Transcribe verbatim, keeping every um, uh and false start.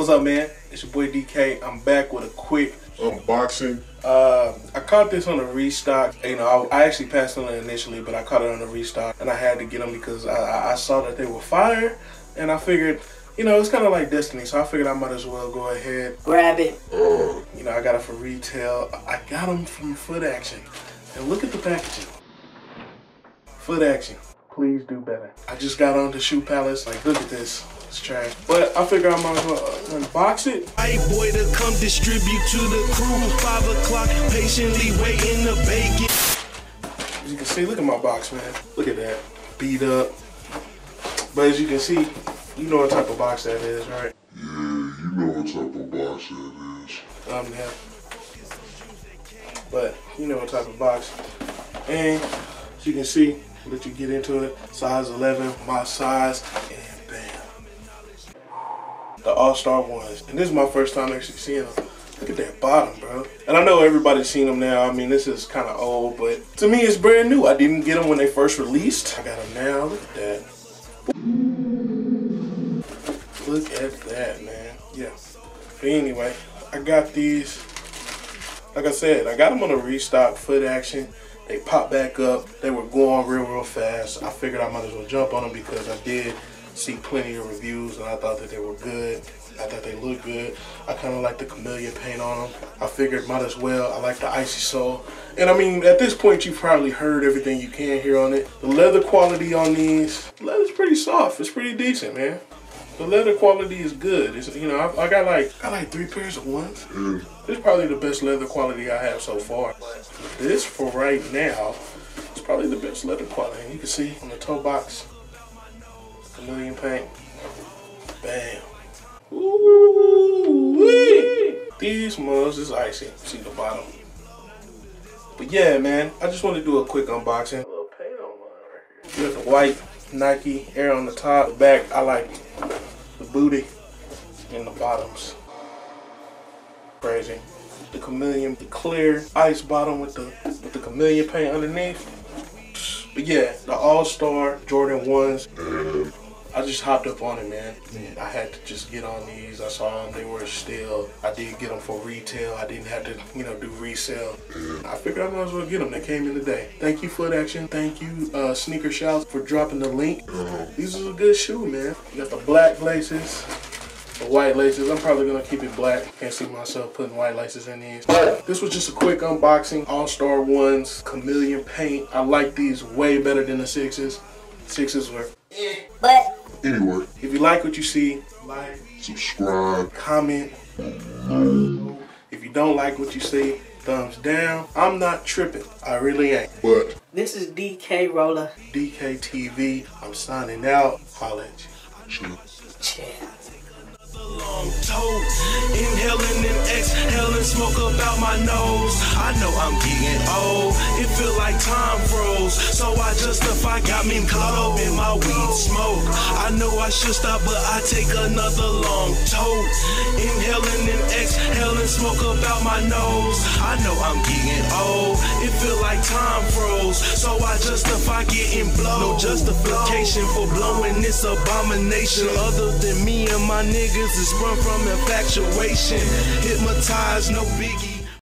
What's up, man? It's your boy D K. I'm back with a quick unboxing. Uh, I caught this on a restock. You know, I, I actually passed on it initially, but I caught it on a restock, and I had to get them because I, I saw that they were fire, and I figured, you know, it's kind of like Destiny, so I figured I might as well go ahead. Grab it. You know, I got it for retail. I got them from Foot Action, and look at the packaging. Foot Action. Please do better. I just got on the Shoe Palace. Like, look at this. It's trash. But I figure I might as well unbox it. Hey, boy, to come distribute to the crew. Five o'clock, patiently waiting the bacon. As you can see, look at my box, man. Look at that. Beat up. But as you can see, you know what type of box that is, right? Yeah, you know what type of box that is. I'm um, yeah. But you know what type of box. And as you can see, let you get into it. Size eleven, my size, and bam. The All-Star ones. And this is my first time actually seeing them. Look at that bottom, bro. And I know everybody's seen them now. I mean, this is kind of old, but to me, it's brand new. I didn't get them when they first released. I got them now. Look at that. Look at that, man. Yeah. But anyway, I got these. Like I said, I got them on a restock, Foot Action. They popped back up. They were going real, real fast. I figured I might as well jump on them because I did see plenty of reviews and I thought that they were good. I thought they looked good. I kind of like the chameleon paint on them. I figured might as well. I like the icy sole. And I mean, at this point, you probably heard everything you can hear on it. The leather quality on these, the leather's pretty soft. It's pretty decent, man. The leather quality is good. It's, you know, I, I got like I like three pairs of ones. Mm. This is probably the best leather quality I have so far. This for right now is probably the best leather quality. You can see on the toe box, chameleon paint. Bam. Ooh wee. These mugs is icy. See the bottom. But yeah, man, I just want to do a quick unboxing. A little paint on mine right here. You got the white Nike Air on the top, the back. I like it. The booty and the bottoms. Crazy. The chameleon, the clear ice bottom with the with the chameleon paint underneath. But yeah, the All-Star Jordan ones. I just hopped up on it, man. man. I had to just get on these. I saw them, they were still. I did get them for retail. I didn't have to, you know, do resale. I figured I might as well get them. They came in today. Thank you, Foot Action. Thank you, uh, Sneaker Shouts, for dropping the link. These is a good shoe, man. You got the black laces, the white laces. I'm probably gonna keep it black. Can't see myself putting white laces in these. But this was just a quick unboxing. All-Star ones, chameleon paint. I like these way better than the sixes. Sixes were eh. But anyway, if you like what you see, like, subscribe, comment. If you don't like what you see, thumbs down. I'm not tripping. I really ain't. But this is D K Roller. D K T V. I'm signing out. Holla at you. Inhaling and exhaling smoke about my nose. I know I'm getting old. It feel like time froze. So I justify, got me caught up in my weed smoke. I know I should stop, but I take another long tote. Inhaling and exhaling smoke about my nose. I know I'm getting old. It feel like time froze. So I justify getting blown. No justification for blowing this abomination other than me and my niggas is run from infatuation. Hypnotized, no biggie.